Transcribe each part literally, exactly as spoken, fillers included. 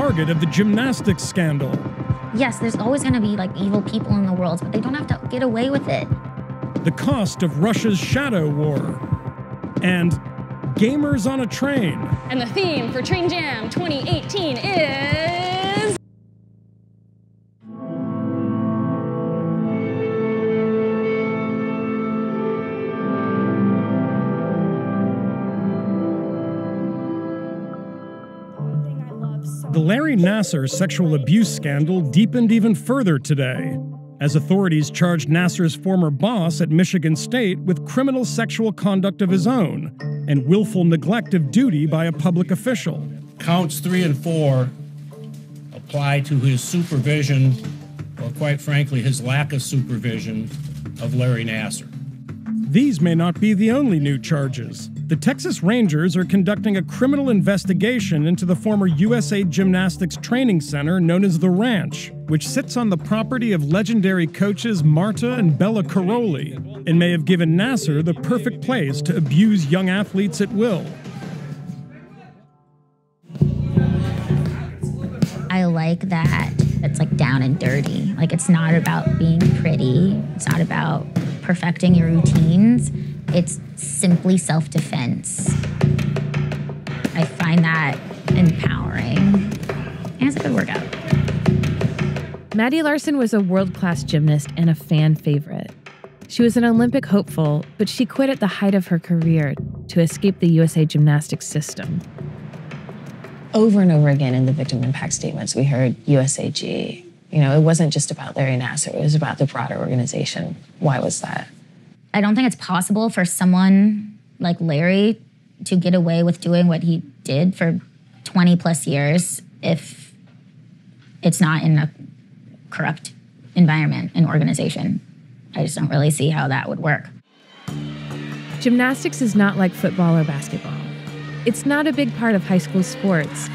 target of the gymnastics scandal. Yes, there's always going to be like evil people in the world, but they don't have to get away with it. The cost of Russia's shadow war. And gamers on a train. And the theme for Train Jam twenty eighteen is... The Larry Nassar sexual abuse scandal deepened even further today, as authorities charged Nassar's former boss at Michigan State with criminal sexual conduct of his own and willful neglect of duty by a public official. Counts three and four apply to his supervision, or quite frankly, his lack of supervision of Larry Nassar. These may not be the only new charges. The Texas Rangers are conducting a criminal investigation into the former U S A Gymnastics training center known as The Ranch, which sits on the property of legendary coaches Márta and Béla Károlyi, and may have given Nassar the perfect place to abuse young athletes at will. I like that it's like down and dirty. Like, it's not about being pretty. It's not about perfecting your routines. It's simply self-defense. I find that empowering. And it's a good workout. Mattie Larson was a world-class gymnast and a fan favorite. She was an Olympic hopeful, but she quit at the height of her career to escape the U S A Gymnastics system. Over and over again in the victim impact statements, we heard U S A G. You know, it wasn't just about Larry Nassar. It was about the broader organization. Why was that? I don't think it's possible for someone like Larry to get away with doing what he did for twenty plus years if it's not in a corrupt environment and organization. I just don't really see how that would work. Gymnastics is not like football or basketball. It's not a big part of high school sports.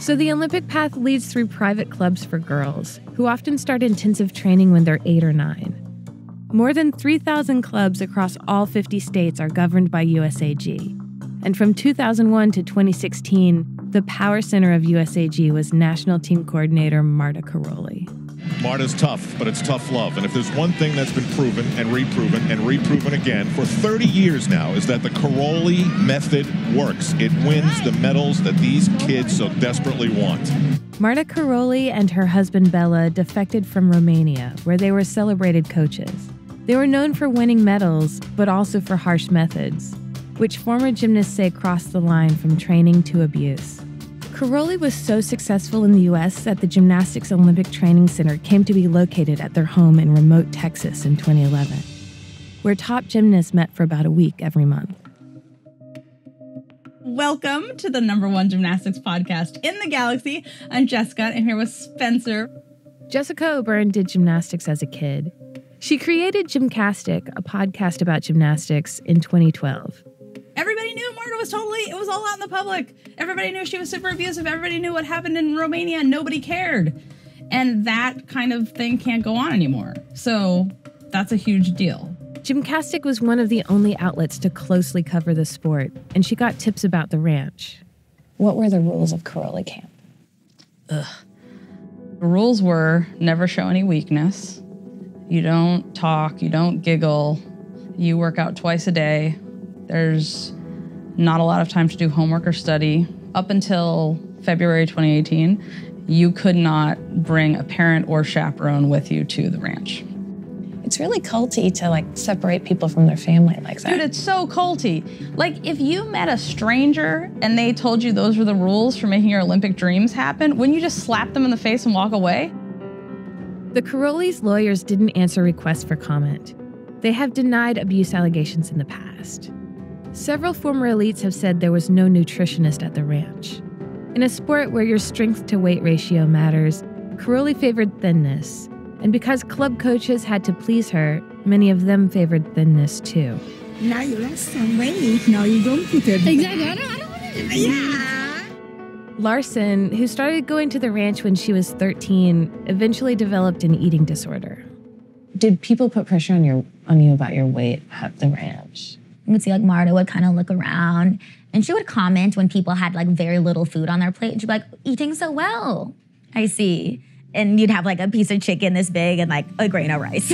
So the Olympic path leads through private clubs for girls, who often start intensive training when they're eight or nine. More than three thousand clubs across all fifty states are governed by U S A G. And from two thousand one to twenty sixteen, the power center of U S A G was national team coordinator Márta Károlyi. Márta's tough, but it's tough love. And if there's one thing that's been proven and reproven and reproven again for thirty years now, is that the Károlyi method works. It wins the medals that these kids so desperately want. Márta Károlyi and her husband Béla defected from Romania, where they were celebrated coaches. They were known for winning medals, but also for harsh methods, which former gymnasts say crossed the line from training to abuse. Károlyi was so successful in the U S that the Gymnastics Olympic Training Center came to be located at their home in remote Texas in twenty eleven, where top gymnasts met for about a week every month. Welcome to the number one gymnastics podcast in the galaxy. I'm Jessica, and I'm here with Spencer. Jessica O'Byrne did gymnastics as a kid. She created GymCastic, a podcast about gymnastics, in twenty twelve. Everybody knew Márta was totally, it was all out in the public. Everybody knew she was super abusive. Everybody knew what happened in Romania. Nobody cared. And that kind of thing can't go on anymore. So that's a huge deal. GymCastic was one of the only outlets to closely cover the sport, and she got tips about the ranch. What were the rules of Károlyi camp? Ugh. The rules were never show any weakness. You don't talk, you don't giggle. You work out twice a day. There's not a lot of time to do homework or study. Up until February twenty eighteen, you could not bring a parent or chaperone with you to the ranch. It's really culty to like separate people from their family like that. Dude, it's so culty. Like, if you met a stranger and they told you those were the rules for making your Olympic dreams happen, wouldn't you just slap them in the face and walk away? The Károlyi's lawyers didn't answer requests for comment. They have denied abuse allegations in the past. Several former elites have said there was no nutritionist at the ranch. In a sport where your strength to weight ratio matters, Károlyi favored thinness. And because club coaches had to please her, many of them favored thinness too. Now you lost some weight, now you don't put it. Exactly, I don't, I don't want it. Yeah. Larson, who started going to the ranch when she was thirteen, eventually developed an eating disorder. Did people put pressure on, your, on you about your weight at the ranch? you could see like Márta would kind of look around and she would comment when people had like very little food on their plate. And she'd be like, eating so well, I see. And you'd have like a piece of chicken this big and like a grain of rice.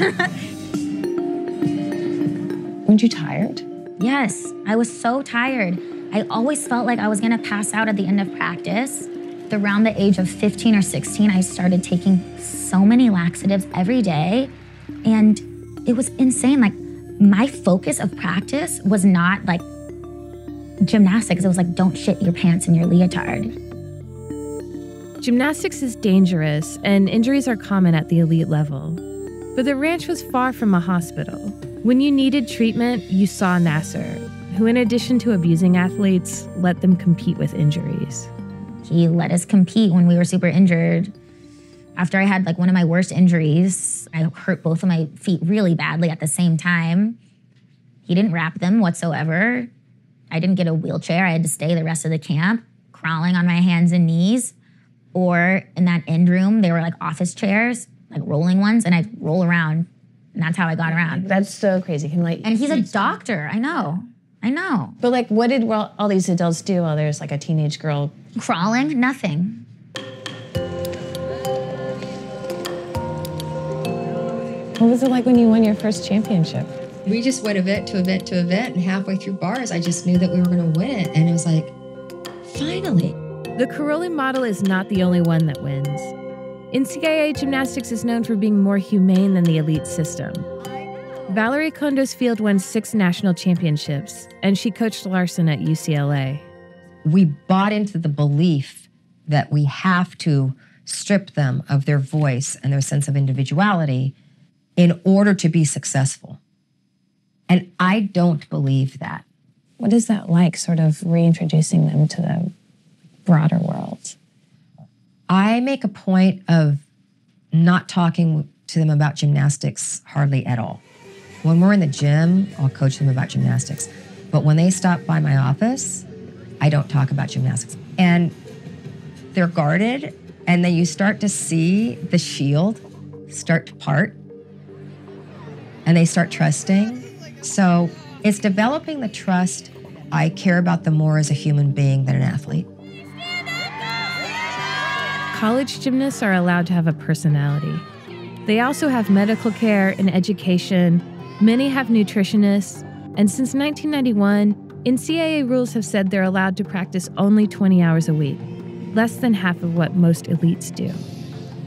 Weren't you tired? Yes, I was so tired. I always felt like I was gonna pass out at the end of practice. Around the age of fifteen or sixteen, I started taking so many laxatives every day. And it was insane. Like my focus of practice was not like gymnastics. It was like, don't shit your pants and your leotard. Gymnastics is dangerous and injuries are common at the elite level. But the ranch was far from a hospital. When you needed treatment, you saw Nassar, who in addition to abusing athletes, let them compete with injuries. He let us compete when we were super injured. After I had like one of my worst injuries, I hurt both of my feet really badly at the same time. He didn't wrap them whatsoever. I didn't get a wheelchair. I had to stay the rest of the camp, crawling on my hands and knees. Or in that end room, they were like office chairs, like rolling ones, and I'd roll around. And that's how I got around. That's so crazy. Can, like, and he's a doctor, I know, I know. But like, what did all these adults do while there's like a teenage girl? Crawling, nothing. What was it like when you won your first championship? We just went event to event to event, and halfway through bars, I just knew that we were gonna win it, and it was like, finally. The Károlyi model is not the only one that wins. N C double A gymnastics is known for being more humane than the elite system. Valerie Kondos-Field won six national championships, and she coached Larson at U C L A. We bought into the belief that we have to strip them of their voice and their sense of individuality in order to be successful. And I don't believe that. What is that like, sort of reintroducing them to the broader world? I make a point of not talking to them about gymnastics hardly at all. When we're in the gym, I'll coach them about gymnastics. But when they stop by my office, I don't talk about gymnastics. And they're guarded, and then you start to see the shield start to part. And they start trusting. So it's developing the trust. I care about them more as a human being than an athlete. College gymnasts are allowed to have a personality. They also have medical care and education. Many have nutritionists. And since nineteen ninety-one, N C double A rules have said they're allowed to practice only twenty hours a week, less than half of what most elites do.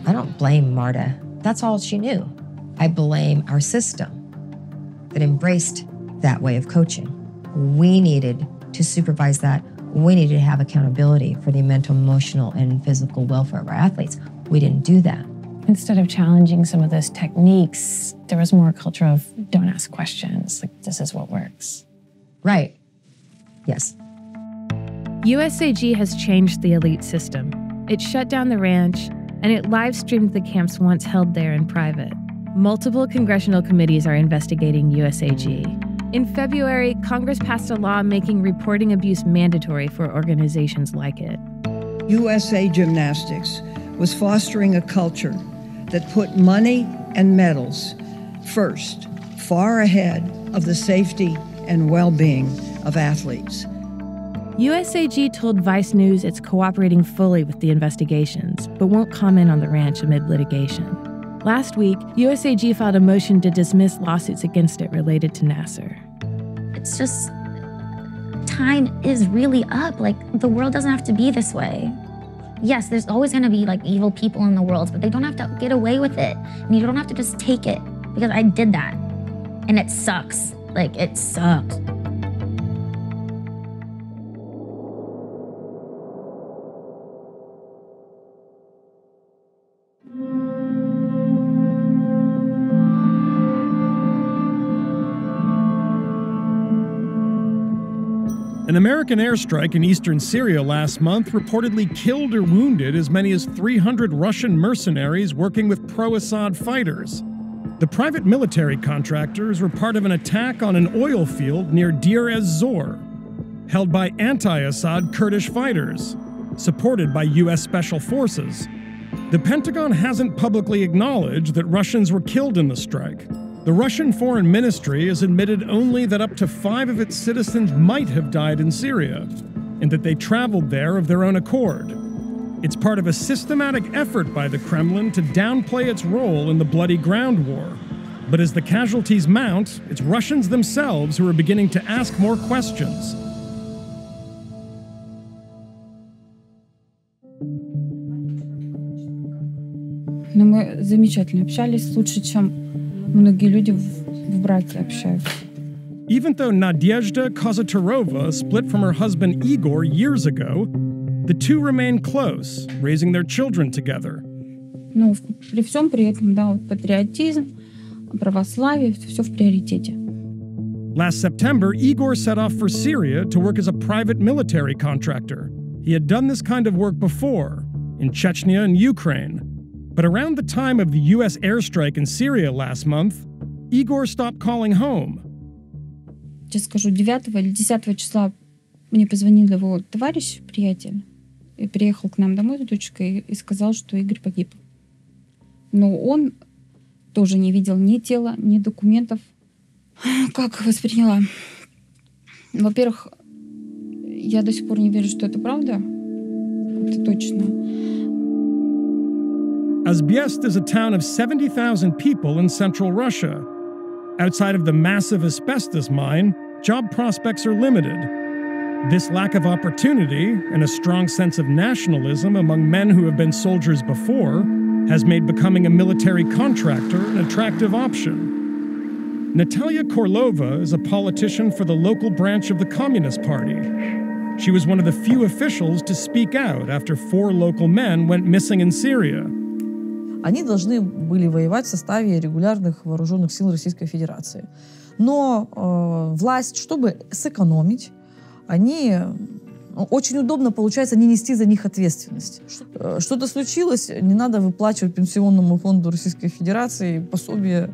I don't blame Márta. That's all she knew. I blame our system that embraced that way of coaching. We needed to supervise that. We needed to have accountability for the mental, emotional, and physical welfare of our athletes. We didn't do that. Instead of challenging some of those techniques, there was more a culture of don't ask questions, like this is what works. Right, yes. U S A G has changed the elite system. It shut down the ranch, and it live-streamed the camps once held there in private. Multiple congressional committees are investigating U S A G. In February, Congress passed a law making reporting abuse mandatory for organizations like it. U S A Gymnastics was fostering a culture that put money and medals first, far ahead of the safety and well-being of athletes. U S A G told Vice News it's cooperating fully with the investigations, but won't comment on the ranch amid litigation. Last week, U S A G filed a motion to dismiss lawsuits against it related to Nassar. It's just, time is really up. Like, the world doesn't have to be this way. Yes, there's always gonna be like evil people in the world, but they don't have to get away with it. And you don't have to just take it, because I did that. And it sucks, like it sucks. An American airstrike in eastern Syria last month reportedly killed or wounded as many as three hundred Russian mercenaries working with pro-Assad fighters. The private military contractors were part of an attack on an oil field near Deir ez-Zor, held by anti-Assad Kurdish fighters, supported by U S Special Forces. The Pentagon hasn't publicly acknowledged that Russians were killed in the strike, The Russian Foreign Ministry has admitted only that up to five of its citizens might have died in Syria, and that they traveled there of their own accord. It's part of a systematic effort by the Kremlin to downplay its role in the bloody ground war. But as the casualties mount, it's Russians themselves who are beginning to ask more questions. Ну, мы замечательно общались, лучше, чем многие люди в браке общаются. Even though Nadezhda Kozotarova split from her husband Igor years ago, the two remain close, raising their children together. Ну, при всем при этом, да, вот патриотизм, православие, все в приоритете. Last September, Igor set off for Syria to work as a private military contractor. He had done this kind of work before, in Chechnya and Ukraine. But around the time of the U S airstrike in Syria last month, Igor stopped calling home. Сейчас скажу, девятого или десятого числа мне позвонил его товарищ, приятель, и приехал к нам домой с дочкой и сказал, что Игорь погиб. Но он тоже не видел ни тела, ни документов. Как восприняла? Во-первых, я до сих пор не верю, что это правда. Это точно. Asbest is a town of seventy thousand people in central Russia. Outside of the massive asbestos mine, job prospects are limited. This lack of opportunity and a strong sense of nationalism among men who have been soldiers before has made becoming a military contractor an attractive option. Natalia Kurlova is a politician for the local branch of the Communist Party. She was one of the few officials to speak out after four local men went missing in Syria. Они должны были воевать в составе регулярных вооруженных сил Российской Федерации. Но э, власть, чтобы сэкономить, они очень удобно, получается, не нести за них ответственность. Что-то случилось, не надо выплачивать Пенсионному фонду Российской Федерации пособие.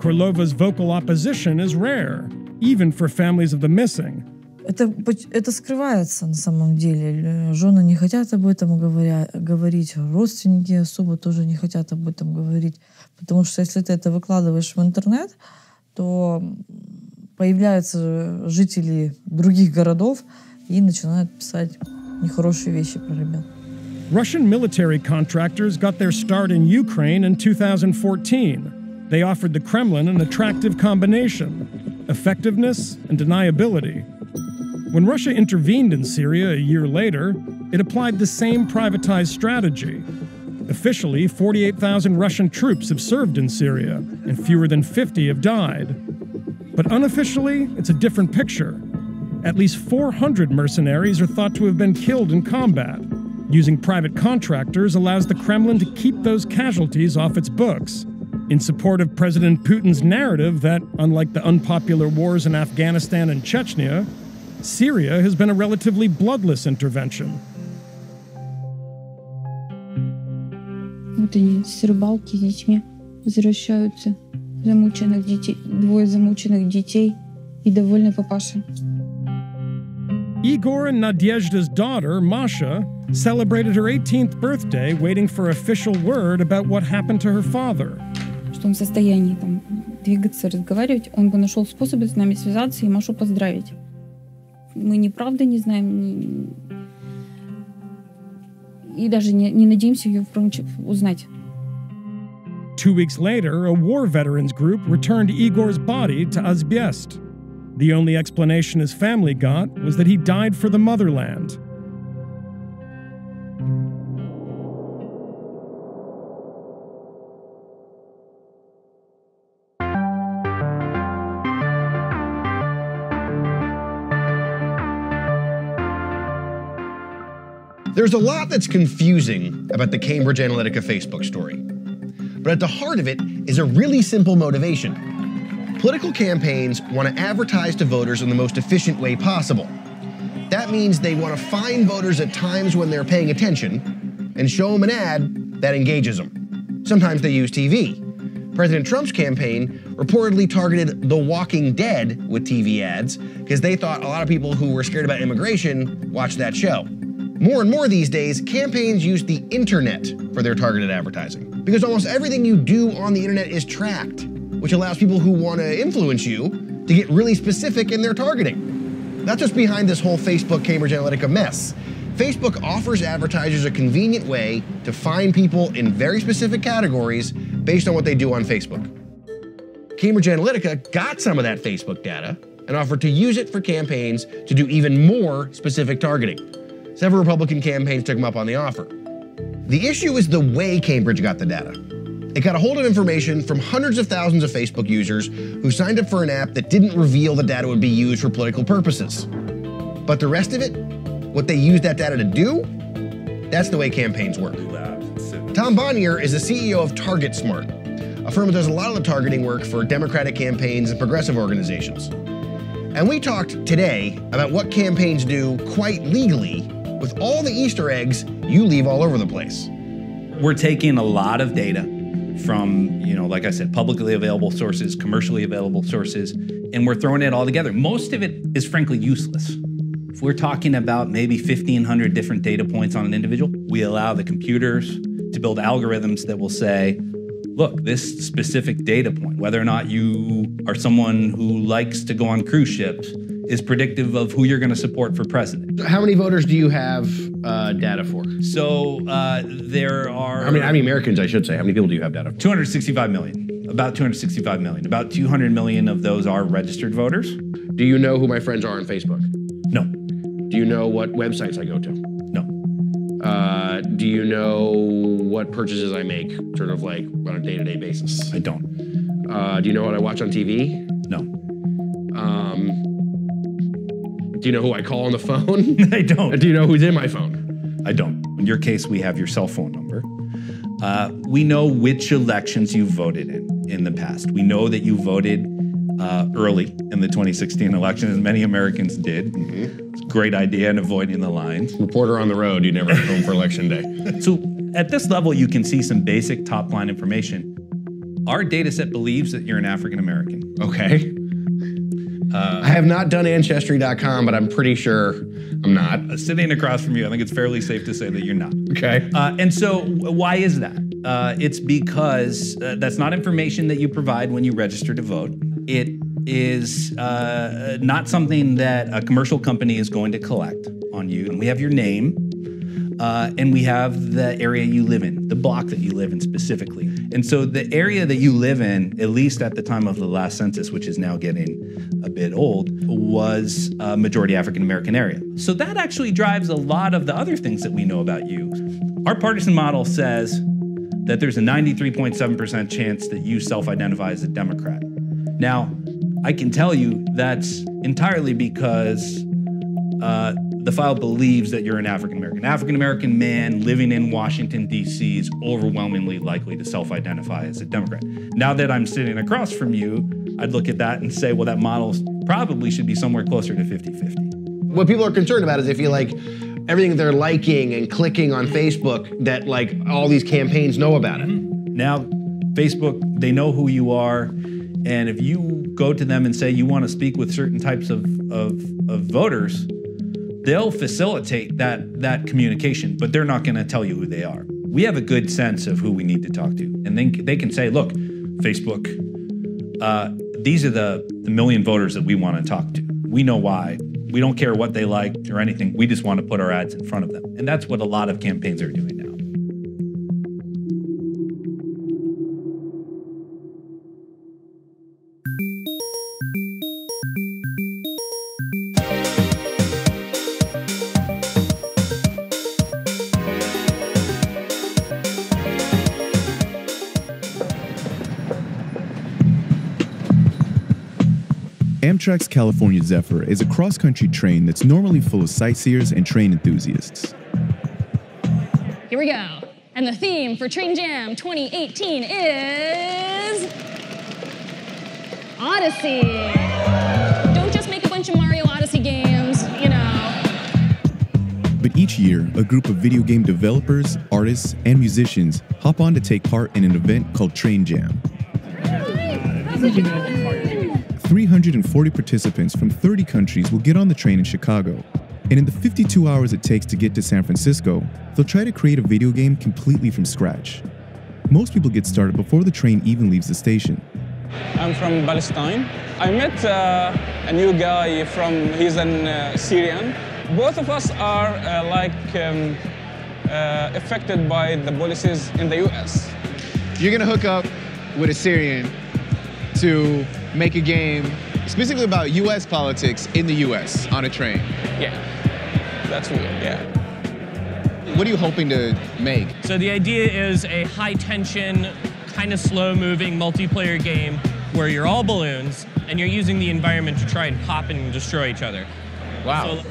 Kurlova's vocal opposition is rare, even for families of the missing. Это, это скрывается на самом деле. Жены не хотят об этом говоря, говорить, родственники особо тоже не хотят об этом говорить. Потому что если ты это выкладываешь в интернет, то появляются жители других городов и начинают писать нехорошие вещи про ребят. Russian military contractors got their start in Ukraine in two thousand fourteen. They offered the Kremlin an attractive combination: effectiveness and deniability. When Russia intervened in Syria a year later, it applied the same privatized strategy. Officially, forty-eight thousand Russian troops have served in Syria, and fewer than fifty have died. But unofficially, it's a different picture. At least four hundred mercenaries are thought to have been killed in combat. Using private contractors allows the Kremlin to keep those casualties off its books, in support of President Putin's narrative that, unlike the unpopular wars in Afghanistan and Chechnya, Syria has been a relatively bloodless intervention. Вот они с рыбалки с детьми возвращаются, замученных детей, двое замученных детей и довольный папаша. Igor and Nadezhda's daughter, Masha, celebrated her eighteenth birthday waiting for official word about what happened to her father. Что он в состоянии там двигаться, разговаривать, он бы нашел способы с нами связаться и Машу поздравить. Мы ни правды не знаем, ни... и даже не, не надеемся ее узнать. Two weeks later, a war veterans group returned Igor's body to Asbest. The only explanation his family got was that he died for the motherland. There's a lot that's confusing about the Cambridge Analytica Facebook story. But at the heart of it is a really simple motivation. Political campaigns want to advertise to voters in the most efficient way possible. That means they want to find voters at times when they're paying attention and show them an ad that engages them. Sometimes they use T V. President Trump's campaign reportedly targeted The Walking Dead with T V ads because they thought a lot of people who were scared about immigration watched that show. More and more these days, campaigns use the internet for their targeted advertising because almost everything you do on the internet is tracked. which allows people who want to influence you to get really specific in their targeting. That's what's behind this whole Facebook Cambridge Analytica mess. Facebook offers advertisers a convenient way to find people in very specific categories based on what they do on Facebook. Cambridge Analytica got some of that Facebook data and offered to use it for campaigns to do even more specific targeting. Several Republican campaigns took them up on the offer. The issue is the way Cambridge got the data. It got a hold of information from hundreds of thousands of Facebook users who signed up for an app that didn't reveal the data would be used for political purposes. But the rest of it, what they used that data to do, that's the way campaigns work. Tom Bonier is the C E O of Target Smart, a firm that does a lot of the targeting work for Democratic campaigns and progressive organizations. And we talked today about what campaigns do quite legally with all the Easter eggs you leave all over the place. We're taking a lot of data from, you know, like I said, publicly available sources, commercially available sources, and we're throwing it all together. Most of it is frankly useless. If we're talking about maybe fifteen hundred different data points on an individual, we allow the computers to build algorithms that will say, look, this specific data point, whether or not you are someone who likes to go on cruise ships, is predictive of who you're going to support for president. How many voters do you have uh, data for? So uh, there are... How many, how many Americans, I should say? How many people do you have data for? two hundred sixty-five million. About two hundred sixty-five million. About two hundred million of those are registered voters. Do you know who my friends are on Facebook? No. Do you know what websites I go to? No. Uh, do you know what purchases I make, sort of like on a day-to-day basis? I don't. Uh, do you know what I watch on T V? No. Um... Do you know who I call on the phone? I don't. Do you know who's in my phone? I don't. In your case, we have your cell phone number. Uh, we know which elections you voted in in the past. We know that you voted uh, early in the twenty sixteen election, as many Americans did. Mm-hmm. It's a great idea in avoiding the lines. Reporter on the road, you never home for election day. So at this level, you can see some basic top line information. Our data set believes that you're an African American. Okay. Uh, I have not done Ancestry dot com, but I'm pretty sure I'm not. Uh, sitting across from you, I think it's fairly safe to say that you're not. Okay. Uh, and so why is that? Uh, it's because uh, that's not information that you provide when you register to vote. It is uh, not something that a commercial company is going to collect on you. And we have your name, uh, and we have the area you live in, the block that you live in specifically. And so the area that you live in, at least at the time of the last census, which is now getting a bit old, was a majority African-American area. So that actually drives a lot of the other things that we know about you. Our partisan model says that there's a ninety-three point seven percent chance that you self-identify as a Democrat. Now, I can tell you that's entirely because uh, the file believes that you're an African-American. African-American man living in Washington, D C is overwhelmingly likely to self-identify as a Democrat. Now that I'm sitting across from you, I'd look at that and say, well, that model probably should be somewhere closer to fifty fifty. What people are concerned about is they feel like everything they're liking and clicking on Facebook, that like all these campaigns know about it. Now, Facebook, they know who you are. And if you go to them and say you want to speak with certain types of, of, of voters, they'll facilitate that, that communication, but they're not going to tell you who they are. We have a good sense of who we need to talk to. And then they can say, look, Facebook, uh, these are the, the million voters that we want to talk to. We know why. We don't care what they like or anything. We just want to put our ads in front of them. And that's what a lot of campaigns are doing now. Amtrak's California Zephyr is a cross-country train that's normally full of sightseers and train enthusiasts. Here we go. And the theme for Train Jam twenty eighteen is... Odyssey. Don't just make a bunch of Mario Odyssey games, you know. But each year, a group of video game developers, artists, and musicians hop on to take part in an event called Train Jam. Hi, how's it going? three hundred forty participants from thirty countries will get on the train in Chicago. And in the fifty-two hours it takes to get to San Francisco, they'll try to create a video game completely from scratch. Most people get started before the train even leaves the station. I'm from Palestine. I met uh, a new guy from, he's an uh, Syrian. Both of us are uh, like um, uh, affected by the policies in the U S. You're gonna hook up with a Syrian to make a game specifically about U S politics in the U S on a train. Yeah, that's weird, yeah. What are you hoping to make? So the idea is a high-tension, kind of slow-moving multiplayer game where you're all balloons and you're using the environment to try and pop and destroy each other. Wow. So,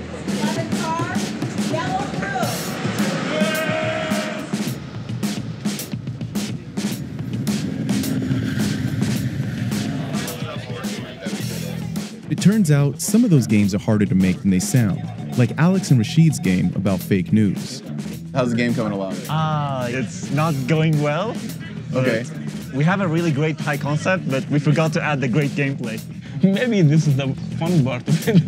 it turns out some of those games are harder to make than they sound, like Alex and Rashid's game about fake news. How's the game coming along? Ah, uh, it's not going well. Okay. We have a really great high concept, but we forgot to add the great gameplay. Maybe this is the fun part of it.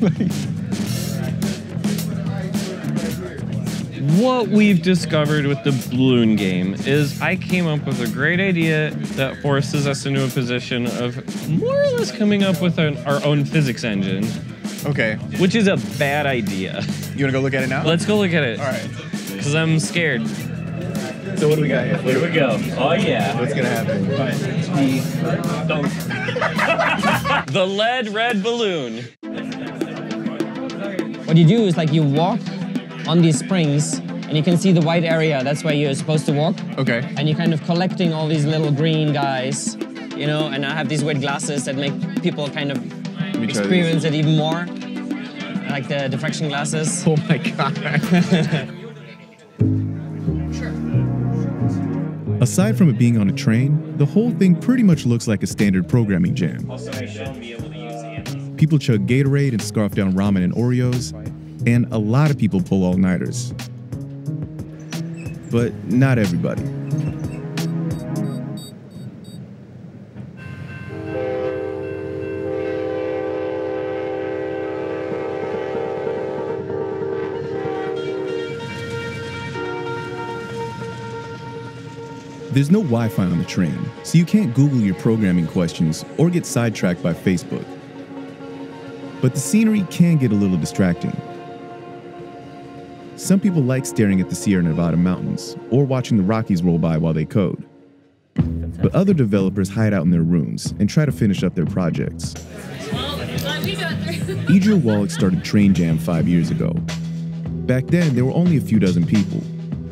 What we've discovered with the balloon game is I came up with a great idea that forces us into a position of more or less coming up with an, our own physics engine. Okay. Which is a bad idea. You want to go look at it now? Let's go look at it. All right. Because I'm scared. So what do we got here? Here we go. Oh yeah. What's gonna happen? Right. The lead red balloon. What you do is like you walk on these springs and you can see the white area. That's where you're supposed to walk. Okay. And you're kind of collecting all these little green guys, you know, and I have these weird glasses that make people kind of experience it even more. Like the diffraction glasses. Oh my god. Aside from it being on a train, the whole thing pretty much looks like a standard programming jam. People chug Gatorade and scarf down ramen and Oreos, and a lot of people pull all-nighters. But not everybody. There's no Wi-Fi on the train, so you can't Google your programming questions or get sidetracked by Facebook. But the scenery can get a little distracting. Some people like staring at the Sierra Nevada mountains or watching the Rockies roll by while they code. But other developers hide out in their rooms and try to finish up their projects. Idris Wallach started Train Jam five years ago. Back then, there were only a few dozen people.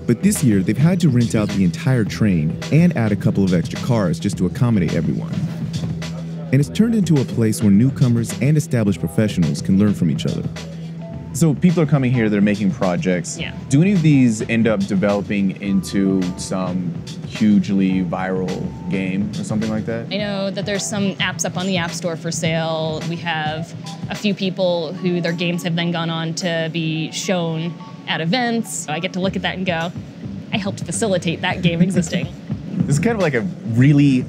But this year, they've had to rent out the entire train and add a couple of extra cars just to accommodate everyone. And it's turned into a place where newcomers and established professionals can learn from each other. So people are coming here, they're making projects. Yeah. Do any of these end up developing into some hugely viral game or something like that? I know that there's some apps up on the App Store for sale. We have a few people who their games have then gone on to be shown at events. I get to look at that and go, I helped facilitate that game existing. This is kind of like a really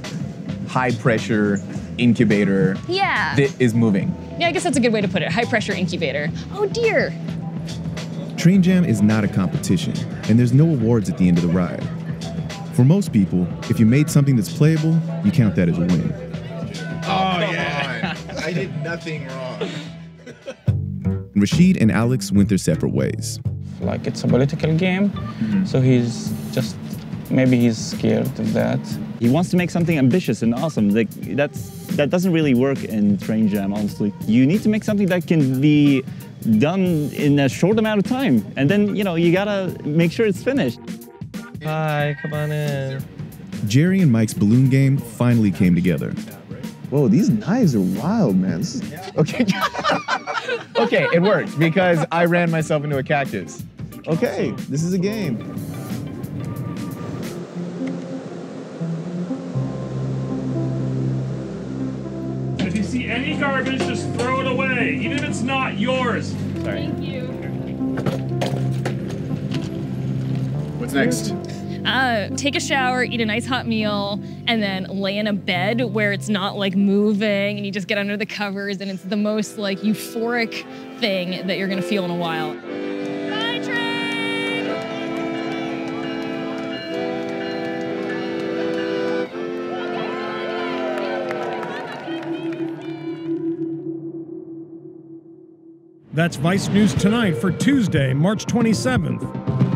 high-pressure incubator yeah. that is moving. Yeah, I guess that's a good way to put it, high-pressure incubator. Oh dear! Train Jam is not a competition, and there's no awards at the end of the ride. For most people, if you made something that's playable, you count that as a win. Oh, oh yeah! I did nothing wrong. Rashid and Alex went their separate ways. Like, it's a political game, mm-hmm. so he's just, maybe he's scared of that. He wants to make something ambitious and awesome. Like, that's, that doesn't really work in Train Jam, honestly. You need to make something that can be done in a short amount of time. And then, you know, you gotta make sure it's finished. Hi, come on in. Jerry and Mike's balloon game finally came together. Whoa, these knives are wild, man. This is... Okay. Okay, it worked because I ran myself into a cactus. Okay, this is a game. If you see any garbage, just throw it away, even if it's not yours. Sorry. Thank you. What's next? Uh, take a shower, eat a nice hot meal, and then lay in a bed where it's not like moving and you just get under the covers and it's the most like euphoric thing that you're gonna feel in a while. Bye, train! That's Vice News Tonight for Tuesday, March twenty-seventh.